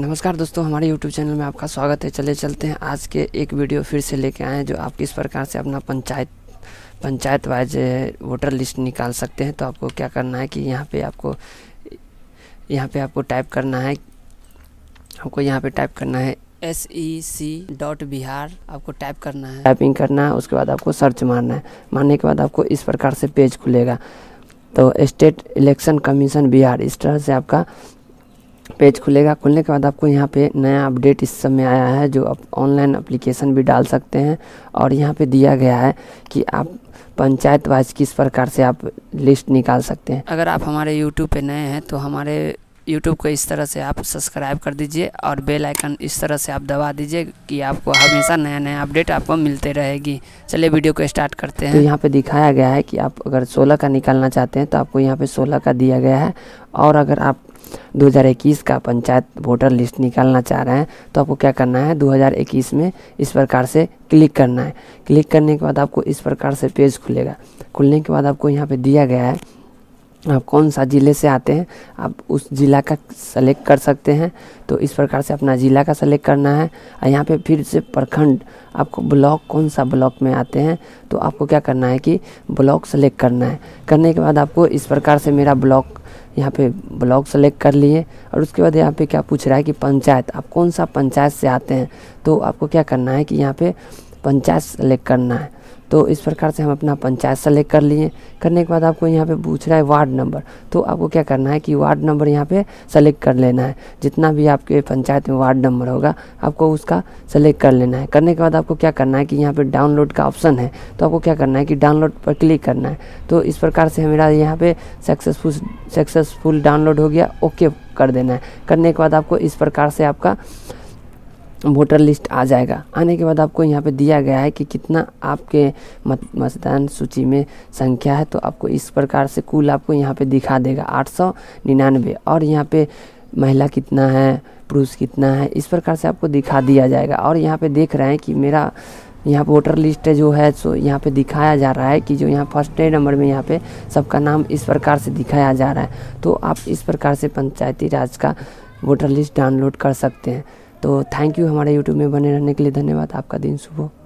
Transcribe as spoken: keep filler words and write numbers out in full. नमस्कार दोस्तों, हमारे YouTube चैनल में आपका स्वागत है। चले चलते हैं आज के एक वीडियो फिर से लेके आए हैं जो आप किस प्रकार से अपना panchayat panchayat wise voter list निकाल सकते हैं। तो आपको क्या करना है कि यहाँ पे आपको यहाँ पे आपको टाइप करना है आपको यहाँ पे टाइप करना है sec.bihar। आपको टाइप करना है, टाइपिंग करना है। उसके बाद आपको सर्च मारना है। मारने के बाद आपको इस प्रकार से पेज खुलेगा। तो स्टेट इलेक्शन कमीशन बिहार, इस तरह से आपका पेज खुलेगा। खुलने के बाद आपको यहाँ पे नया अपडेट इस समय आया है जो आप ऑनलाइन एप्लीकेशन भी डाल सकते हैं। और यहाँ पे दिया गया है कि आप पंचायत वाइज किस प्रकार से आप लिस्ट निकाल सकते हैं। अगर आप हमारे YouTube पे नए हैं तो हमारे YouTube को इस तरह से आप सब्सक्राइब कर दीजिए और बेल आइकन इस तरह से आप दबा दीजिए कि आपको हमेशा नया नया अपडेट आपको मिलते रहेगी। चलिए वीडियो को स्टार्ट करते हैं। तो यहाँ पे दिखाया गया है कि आप अगर सोलह का निकालना चाहते हैं तो आपको यहाँ पे सोलह का दिया गया है। और अगर आप दो हज़ार इक्कीस का पंचायत वोटर लिस्ट निकालना चाह रहे हैं तो आपको क्या करना है, दो हज़ार इक्कीस में इस प्रकार से क्लिक करना है। क्लिक करने के बाद आपको इस प्रकार से पेज खुलेगा। खुलने के बाद आपको यहाँ पे दिया गया है आप कौन सा ज़िले से आते हैं, आप उस ज़िला का सेलेक्ट कर सकते हैं। तो इस प्रकार से अपना ज़िला का सेलेक्ट करना है। और यहाँ पे फिर से प्रखंड, आपको ब्लॉक कौन सा ब्लॉक में आते हैं तो आपको क्या करना है कि ब्लॉक सेलेक्ट करना है। करने के बाद आपको इस प्रकार से मेरा ब्लॉक, यहाँ पे ब्लॉक सेलेक्ट कर लिए। और उसके बाद यहाँ पे क्या पूछ रहा है कि पंचायत, आप कौन सा पंचायत से आते हैं तो आपको क्या करना है कि यहाँ पे पंचायत सेलेक्ट करना है। तो इस प्रकार से हम अपना पंचायत सेलेक्ट कर लिए। करने के बाद आपको यहाँ पे पूछ रहा है वार्ड नंबर, तो आपको क्या करना है कि वार्ड नंबर यहाँ पे सेलेक्ट कर लेना है। जितना भी आपके पंचायत में वार्ड नंबर होगा आपको उसका सेलेक्ट कर लेना है। करने के बाद आपको क्या करना है कि यहाँ पे डाउनलोड का ऑप्शन है, तो आपको क्या करना है कि डाउनलोड पर क्लिक करना है। तो इस प्रकार से मेरा यहाँ पर सक्सेसफुल सक्सेसफुल डाउनलोड हो गया, ओके कर देना है। करने के बाद आपको इस प्रकार से आपका वोटर लिस्ट आ जाएगा। आने के बाद आपको यहाँ पे दिया गया है कि कितना आपके मत मतदान सूची में संख्या है, तो आपको इस प्रकार से कुल आपको यहाँ पे दिखा देगा आठ सौ निन्यानवे। और यहाँ पे महिला कितना है, पुरुष कितना है, इस प्रकार से आपको दिखा दिया जाएगा। और यहाँ पे देख रहे हैं कि मेरा यहाँ पर वोटर लिस्ट जो है, सो यहाँ पे दिखाया जा रहा है कि जो यहाँ फर्स्ट नंबर में यहाँ पे सबका नाम इस प्रकार से दिखाया जा रहा है। तो आप इस प्रकार से पंचायती राज का वोटर लिस्ट डाउनलोड कर सकते हैं। तो थैंक यू, हमारे यूट्यूब में बने रहने के लिए धन्यवाद। आपका दिन शुभ हो।